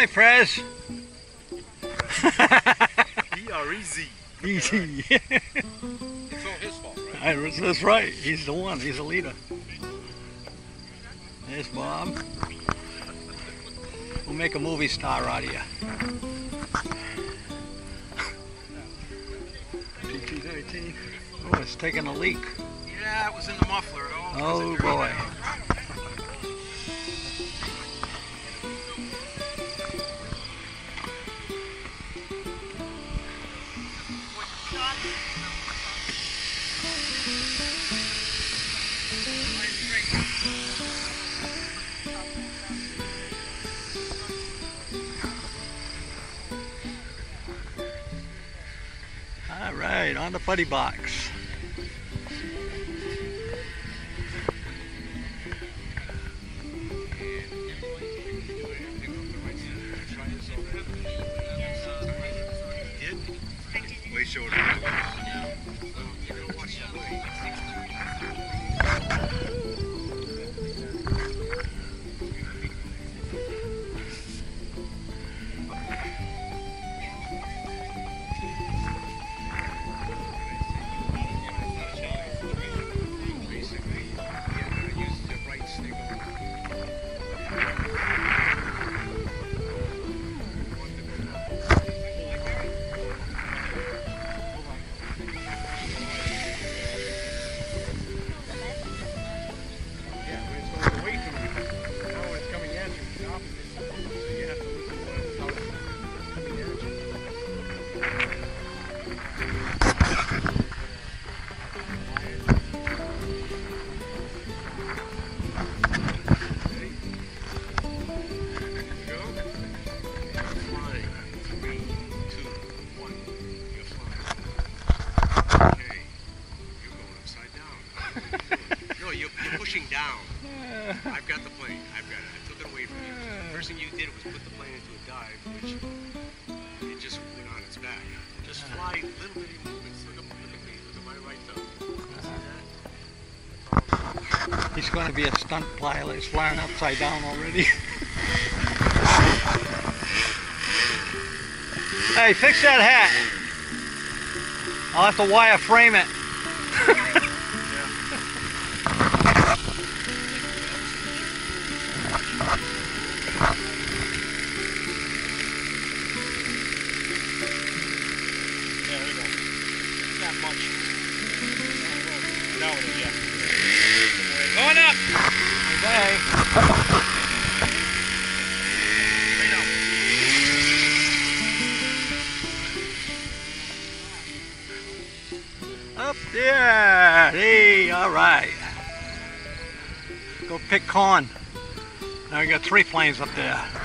Hi, Prez. You are easy. Easy. It's all his fault, right? That's right. He's the one. He's the leader. There's Bob. We'll make a movie star out of you. PT-13. Oh, it's taking a leak. Yeah, it was in the muffler. Oh, boy. All right, on the putty box. I've got the plane. I've got it. I took it away from you. The first thing you did was put the plane into a dive, which it just went on its back. Just fly little bitty movements. Look at my right thumb. That's all. He's going to be a stunt pilot. He's flying upside down already. Hey, fix that hat. I'll have to wireframe it. Up there, hey, all right. Go pick corn. Now we got three planes up there.